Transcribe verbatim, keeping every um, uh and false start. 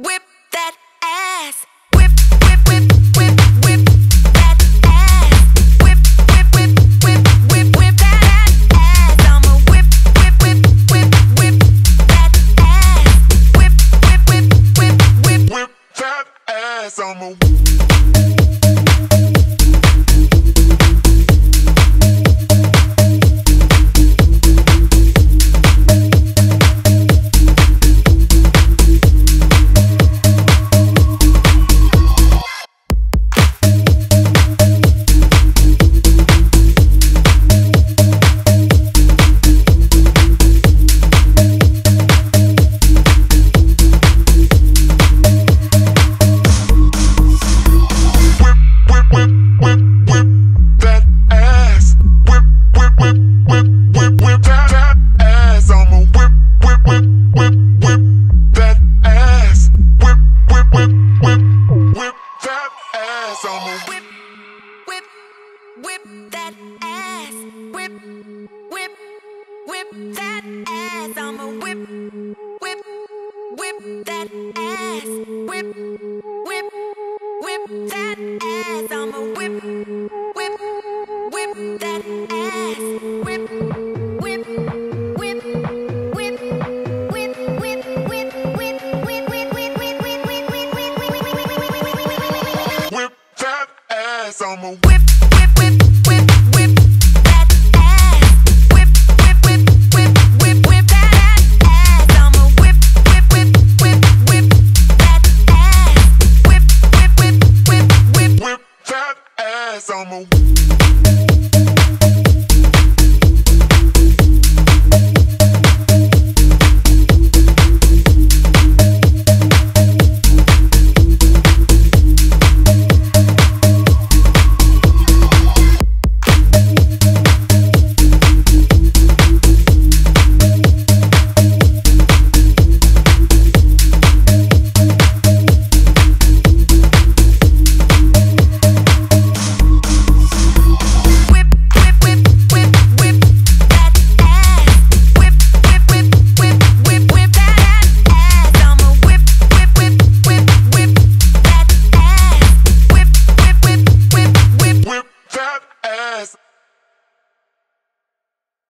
Whip that ass. Whip, whip, whip, whip, whip that ass. Whip, whip, whip, whip, whip, whip that ass. I'ma whip, whip, whip, whip, whip that ass. Whip, whip, whip, whip, whip, whip that ass. I'ma.